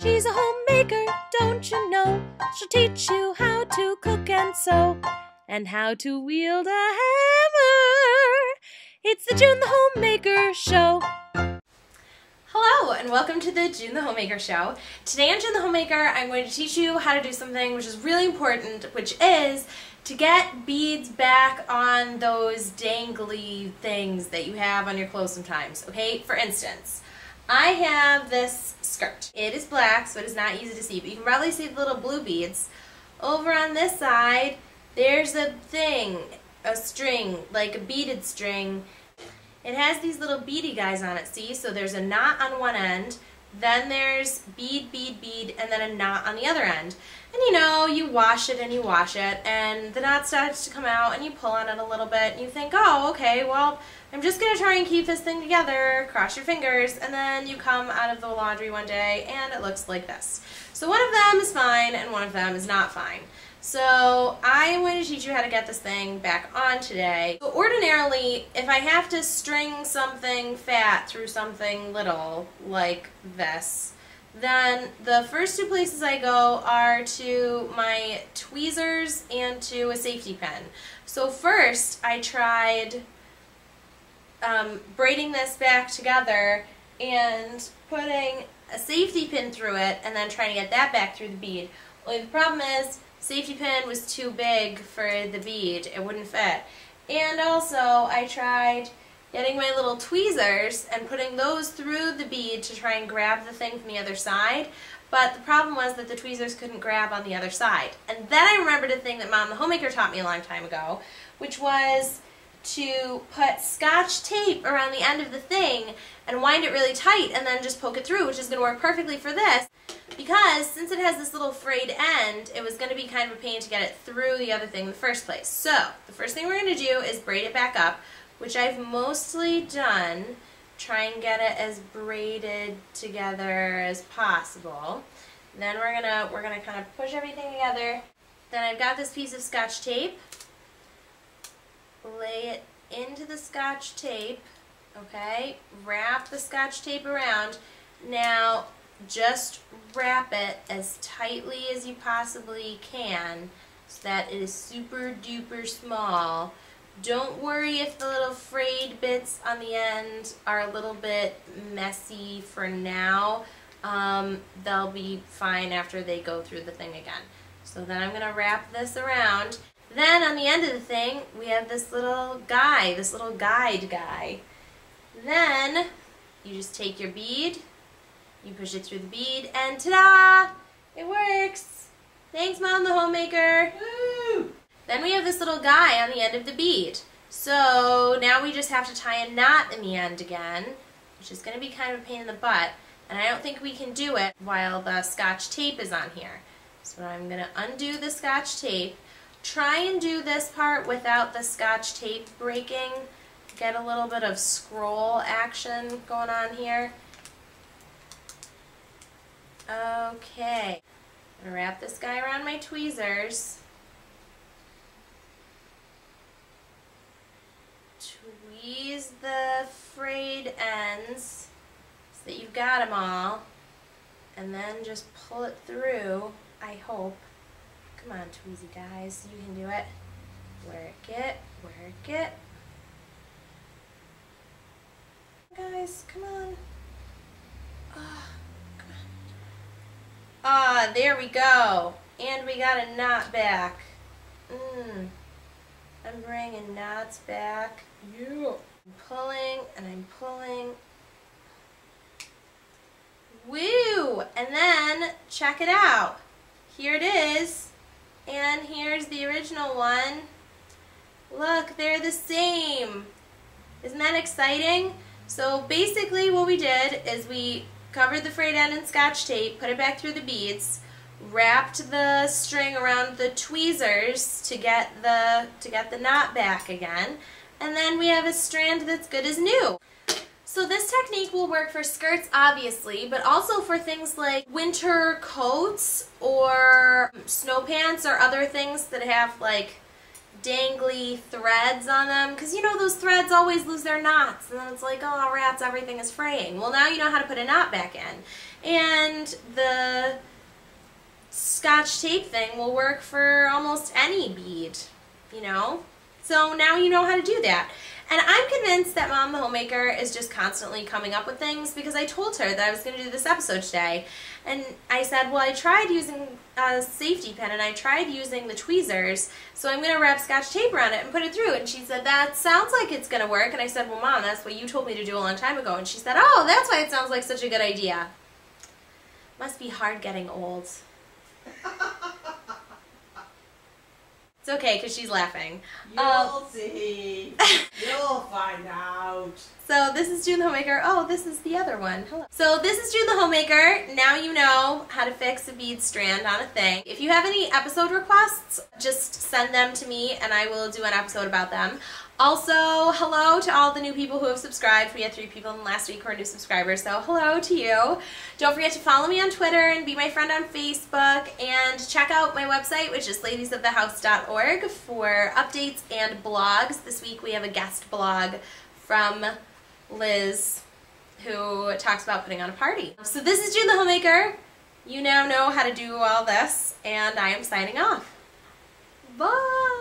She's a homemaker, don't you know? She'll teach you how to cook and sew, and how to wield a hammer. It's the June the Homemaker Show. Hello, and welcome to the June the Homemaker Show. Today on June the Homemaker, I'm going to teach you how to do something which is really important, which is to get beads back on those dangly things that you have on your clothes sometimes, okay? For instance, I have this skirt. It is black, so it is not easy to see, but you can probably see the little blue beads. Over on this side, there's a thing, a string, like a beaded string. It has these little beady guys on it, see? So there's a knot on one end, then there's bead, bead, and then a knot on the other end. And you know, you wash it, and the knot starts to come out, and you pull on it a little bit, and you think, oh, okay, well, I'm just going to try and keep this thing together, cross your fingers, and then you come out of the laundry one day, and it looks like this. So one of them is fine, and one of them is not fine. So I'm going to teach you how to get this thing back on today. So ordinarily, if I have to string something fat through something little, like this, then the first two places I go are to my tweezers and to a safety pin. So first, I tried braiding this back together and putting a safety pin through it and then trying to get that back through the bead. Only the problem is, safety pin was too big for the bead. It wouldn't fit. And also, I tried getting my little tweezers and putting those through the bead to try and grab the thing from the other side, but the problem was that the tweezers couldn't grab on the other side. And then I remembered a thing that Mom the Homemaker taught me a long time ago, which was to put Scotch tape around the end of the thing and wind it really tight and then just poke it through, which is going to work perfectly for this, because since it has this little frayed end, it was going to be kind of a pain to get it through the other thing in the first place. So the first thing we're going to do is braid it back up, which I've mostly done. Try and get it as braided together as possible. Then we're gonna kind of push everything together. Then I've got this piece of Scotch tape. Lay it into the Scotch tape, okay? Wrap the Scotch tape around. Now, just wrap it as tightly as you possibly can so that it is super duper small. Don't worry if the little frayed bits on the end are a little bit messy for now. They'll be fine after they go through the thing again. So then I'm going to wrap this around. Then on the end of the thing, we have this little guy, this little guide guy. Then you just take your bead, you push it through the bead, and ta-da! It works! Thanks, Mom the Homemaker! Woo! Then we have this little guy on the end of the bead. So now we just have to tie a knot in the end again, which is going to be kind of a pain in the butt, and I don't think we can do it while the Scotch tape is on here. So I'm going to undo the Scotch tape. Try and do this part without the Scotch tape breaking. Get a little bit of scroll action going on here. Okay, I'm going to wrap this guy around my tweezers. Tweeze the frayed ends so that you've got them all, and then just pull it through, I hope. Come on, tweezy guys, you can do it. Work it, work it. Guys, come on. Ah, oh, come on. Ah, there we go. And we got a knot back. I'm bringing knots back. Yeah. I'm pulling and I'm pulling. Woo! And then check it out. Here it is. And here's the original one. Look, they're the same. Isn't that exciting? So basically what we did is we covered the frayed end in Scotch tape, put it back through the beads, wrapped the string around the tweezers to get the knot back again, and then we have a strand that's good as new. So this technique will work for skirts, obviously, but also for things like winter coats or snow pants or other things that have like dangly threads on them, because you know those threads always lose their knots, and then it's like, oh rats, everything is fraying. Well, now you know how to put a knot back in. And the match tape thing will work for almost any bead, you know? So now you know how to do that. And I'm convinced that Mom the Homemaker is just constantly coming up with things, because I told her that I was going to do this episode today. And I said, well, I tried using a safety pin and I tried using the tweezers, so I'm going to wrap Scotch tape around it and put it through. And she said, that sounds like it's going to work. And I said, well, Mom, that's what you told me to do a long time ago. And she said, oh, that's why it sounds like such a good idea. Must be hard getting old. It's okay, because she's laughing. You'll see. You'll find out. So this is June the Homemaker. Oh, this is the other one. Hello. So this is June the Homemaker. Now you know how to fix a bead strand on a thing. If you have any episode requests, just send them to me and I will do an episode about them. Also, hello to all the new people who have subscribed. We had 3 people in the last week who are new subscribers, so hello to you. Don't forget to follow me on Twitter and be my friend on Facebook, and check out my website, which is ladiesofthehouse.org, for updates and blogs. This week we have a guest blog from Liz, who talks about putting on a party. So this is June the Homemaker. You now know how to do all this, and I am signing off. Bye!